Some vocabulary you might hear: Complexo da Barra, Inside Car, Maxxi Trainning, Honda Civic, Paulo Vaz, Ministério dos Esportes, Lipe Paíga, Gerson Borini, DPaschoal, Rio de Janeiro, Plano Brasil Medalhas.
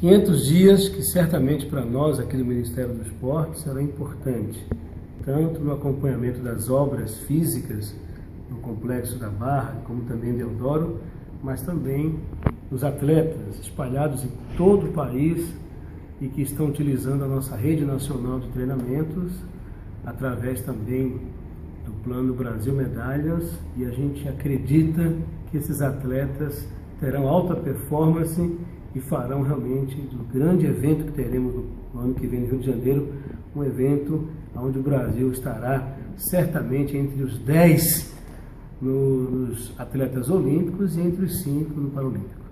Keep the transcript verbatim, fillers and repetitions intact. quinhentos dias que certamente para nós aqui do Ministério dos Esportes será importante, tanto no acompanhamento das obras físicas no Complexo da Barra, como também de Eudoro, mas também os atletas espalhados em todo o país e que estão utilizando a nossa rede nacional de treinamentos, através também do Plano Brasil Medalhas, e a gente acredita que esses atletas terão alta performance e farão realmente do grande evento que teremos no ano que vem no Rio de Janeiro, um evento onde o Brasil estará certamente entre os dez nos atletas olímpicos e entre os cinco no Paralímpico.